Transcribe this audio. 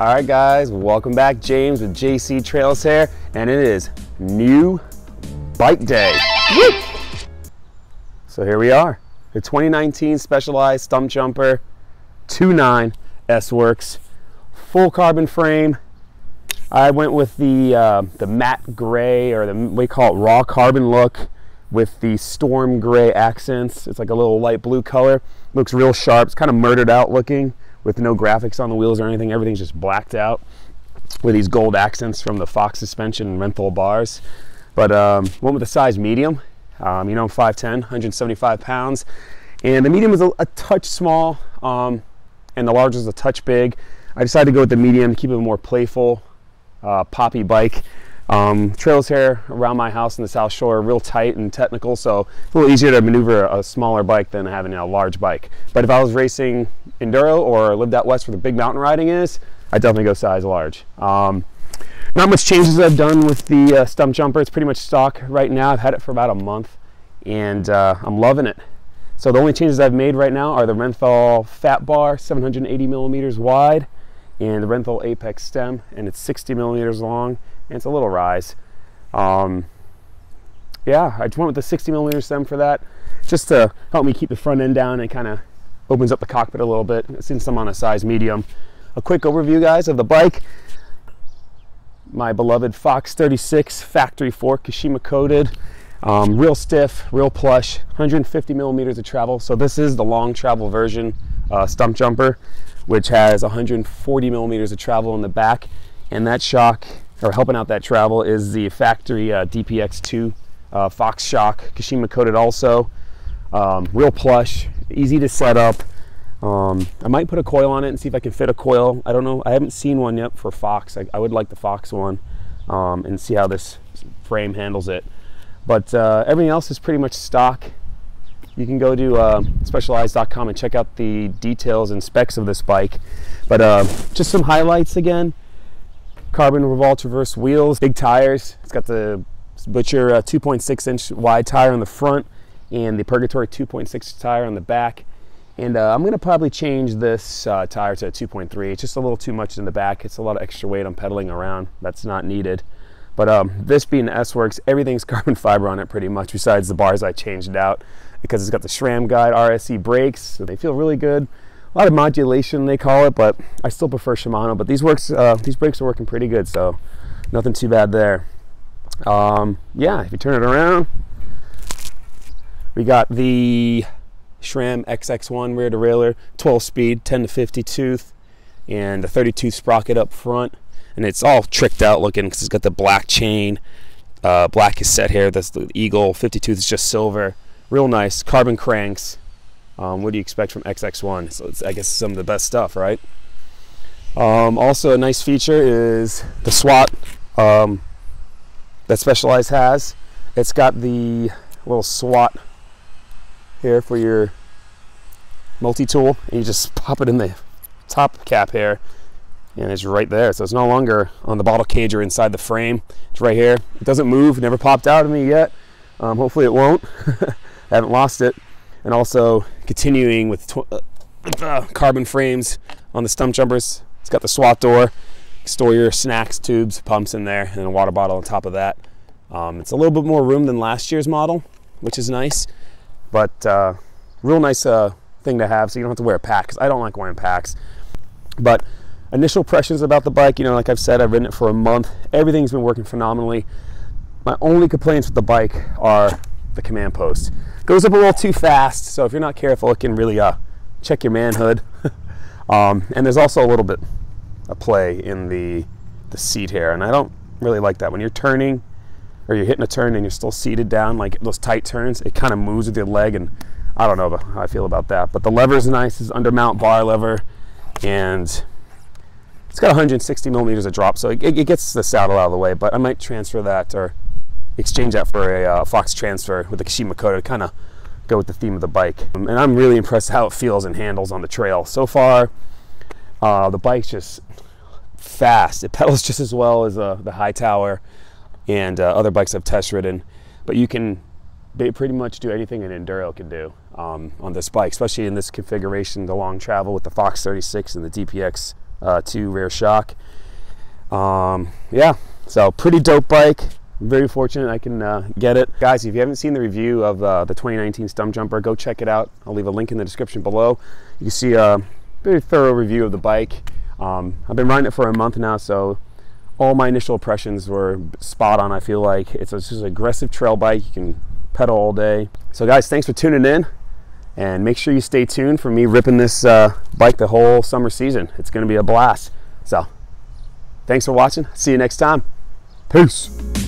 Alright guys, welcome back. James with JC Trails here, and it is new bike day. Woo! So here we are, the 2019 Specialized Stumpjumper 2.9 S-Works, full carbon frame. I went with the matte gray, or we call it raw carbon look, with the storm gray accents. It's like a little light blue color. Looks real sharp. It's kind of murdered out looking, with no graphics on the wheels or anything. Everything's just blacked out with these gold accents from the Fox suspension and Renthal bars. But went with a size medium. You know, I'm 5'10", 175 pounds. And the medium was a touch small, and the large was a touch big. I decided to go with the medium to keep it a more playful, poppy bike. Trails here around my house in the South Shore are real tight and technical, so it's a little easier to maneuver a smaller bike than having a large bike. But if I was racing enduro or lived out west where the big mountain riding is, I'd definitely go size large. Not much changes I've done with the Stumpjumper. It's pretty much stock right now. I've had it for about a month, and I'm loving it. So the only changes I've made right now are the Renthal fat bar, 780 millimeters wide, and the Renthal apex stem, and it's 60 millimeters long. It's a little rise. Yeah, I just went with the 60 millimeter stem for that, just to help me keep the front end down and kind of opens up the cockpit a little bit, since I'm on a size medium. A quick overview, guys, of the bike. My beloved Fox 36 factory fork, Kashima coated, real stiff, real plush, 150 millimeters of travel. So this is the long travel version Stumpjumper, which has 140 millimeters of travel in the back, and that shock, or helping out that travel, is the factory DPX2 Fox shock, Kashima coated also. Real plush, easy to set up. I might put a coil on it and see if I can fit a coil. I don't know, I haven't seen one yet for Fox. I would like the Fox one, and see how this frame handles it. But everything else is pretty much stock. You can go to specialized.com and check out the details and specs of this bike. But just some highlights again. Carbon Revolt reverse wheels, big tires. It's got the Butcher 2.6 inch wide tire on the front and the Purgatory 2.6 tire on the back. And I'm gonna probably change this tire to a 2.3. It's just a little too much in the back. It's a lot of extra weight I'm pedaling around. That's not needed. But this being the S-Works, everything's carbon fiber on it pretty much, besides the bars I changed out, because it's got the SRAM guide RSE brakes, so they feel really good. A lot of modulation, they call it, but I still prefer Shimano. But these brakes are working pretty good, so nothing too bad there. Yeah, if you turn it around, we got the SRAM XX1 rear derailleur, 12 speed, 10 to 50 tooth, and a 32 sprocket up front. And it's all tricked out looking, because it's got the black chain. Black cassette here, that's the Eagle, 50 tooth is just silver. Real nice, carbon cranks. What do you expect from XX1? So it's, I guess, some of the best stuff, right? Also a nice feature is the SWAT that Specialized has. It's got the little SWAT here for your multi-tool, and you just pop it in the top cap here, and it's right there. So it's no longer on the bottle cage or inside the frame. It's right here. It doesn't move, never popped out of me yet. Hopefully it won't. I haven't lost it. And also continuing with carbon frames on the Stumpjumpers, it's got the SWAT door. Store your snacks, tubes, pumps in there, and a water bottle on top of that. It's a little bit more room than last year's model, which is nice. But real nice thing to have, so you don't have to wear a pack, because I don't like wearing packs. But initial impressions about the bike, you know, like I've said, I've ridden it for a month. Everything's been working phenomenally. My only complaints with the bike are the command post. Goes up a little too fast, so if you're not careful, it can really check your manhood. And there's also a little bit of play in the seat here, and I don't really like that. When you're turning, or you're hitting a turn and you're still seated down, like those tight turns, it kind of moves with your leg, and I don't know how I feel about that. But the lever's nice, it's undermount bar lever, and it's got 160 millimeters of drop, so it gets the saddle out of the way, but I might transfer that, or exchange that for a Fox transfer with the Kashima coated to kind of go with the theme of the bike. And I'm really impressed how it feels and handles on the trail. So far, the bike's just fast. It pedals just as well as the Hightower and other bikes I've test ridden. But you can pretty much do anything an enduro can do on this bike, especially in this configuration, the long travel with the Fox 36 and the DPX 2 rear shock. Yeah, so pretty dope bike. I'm very fortunate I can get it. Guys, if you haven't seen the review of the 2019 Stumpjumper, go check it out. I'll leave a link in the description below. You can see a very thorough review of the bike. I've been riding it for a month now, so all my initial impressions were spot on. I feel like it's just an aggressive trail bike. You can pedal all day. So guys, thanks for tuning in, and make sure you stay tuned for me ripping this bike the whole summer season. It's gonna be a blast. So thanks for watching. See you next time. Peace.